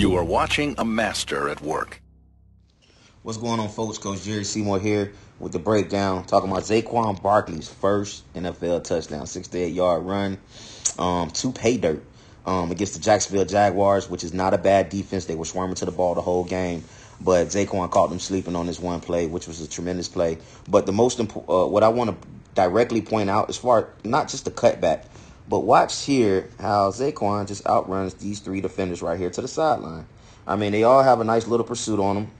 You are watching a master at work. What's going on, folks? Coach Jerry Seymour here with the breakdown, talking about Saquon Barkley's first NFL touchdown, 68-yard run to pay dirt against the Jacksonville Jaguars, which is not a bad defense. They were swarming to the ball the whole game, but Saquon caught them sleeping on this one play, which was a tremendous play. But the most important, what I want to directly point out, as far not just the cutback, but watch here how Saquon just outruns these three defenders right here to the sideline. I mean, they all have a nice little pursuit on them.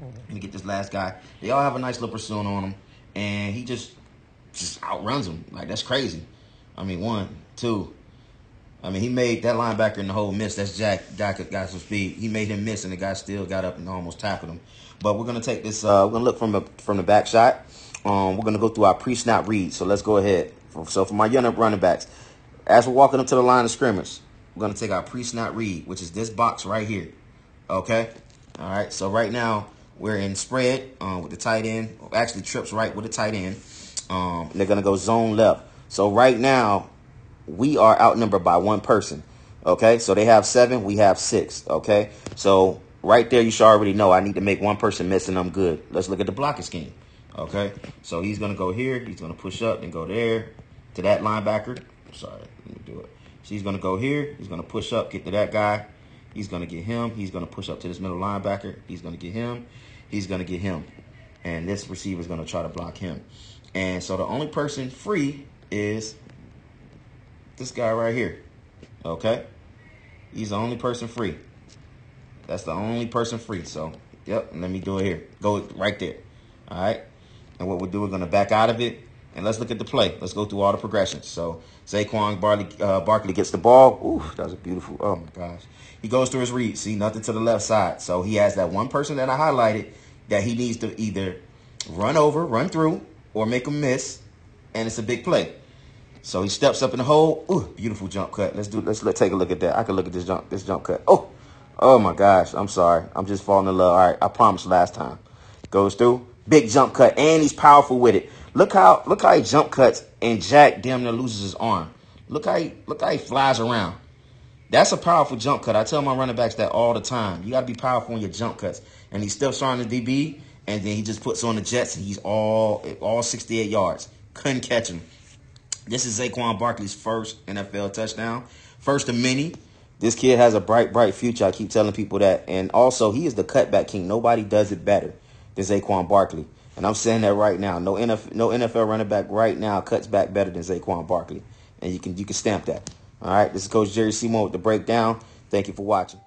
Let me get this last guy. They all have a nice little pursuit on him, and he just outruns him. Like, that's crazy. I mean, one, two. I mean, he made that linebacker in the hole miss. That's Jack got some speed. He made him miss, and the guy still got up and almost tackled him. But we're going to take this. We're going to look from the back shot. We're going to go through our pre-snap read. So let's go ahead. So for my young running backs, as we're walking up to the line of scrimmage, we're going to take our pre-snap read, which is this box right here. Okay? All right. So right now, we're in spread with the tight end. Actually, trips right with the tight end. They're going to go zone left. So right now, we are outnumbered by one person. Okay? So they have 7. We have 6. Okay? So right there, you should already know I need to make one person miss, and I'm good. Let's look at the blocking scheme. Okay? So he's going to go here. He's going to push up and go there. To that linebacker. Sorry, let me do it. So he's going to go here. He's going to push up, get to that guy. He's going to get him. He's going to push up to this middle linebacker. He's going to get him. He's going to get him. And this receiver is going to try to block him. And so the only person free is this guy right here. Okay? He's the only person free. That's the only person free. So, yep, let me do it here. Go right there. All right? And what we'll do, we're going to back out of it. And let's look at the play. Let's go through all the progressions. So Saquon Barkley gets the ball. Ooh, that was a beautiful. Oh, my gosh. He goes through his read. See, nothing to the left side. So he has that one person that I highlighted that he needs to either run over, run through, or make him miss. And it's a big play. So he steps up in the hole. Ooh, beautiful jump cut. Let's take a look at that. I can look at this jump cut. Oh, my gosh. I'm sorry. I'm just falling in love. All right. I promised last time. Goes through. Big jump cut. And he's powerful with it. Look how he jump cuts and Jack damn near loses his arm. Look how he flies around. That's a powerful jump cut. I tell my running backs that all the time. You got to be powerful in your jump cuts. And he steps on the DB, and then he just puts on the jets, and he's all 68 yards. Couldn't catch him. This is Saquon Barkley's first NFL touchdown. First of many. This kid has a bright, bright future. I keep telling people that. And also, he is the cutback king. Nobody does it better than Saquon Barkley. And I'm saying that right now. No NFL running back right now cuts back better than Saquon Barkley. And you can stamp that. All right. This is Coach Jerry Seymour with the breakdown. Thank you for watching.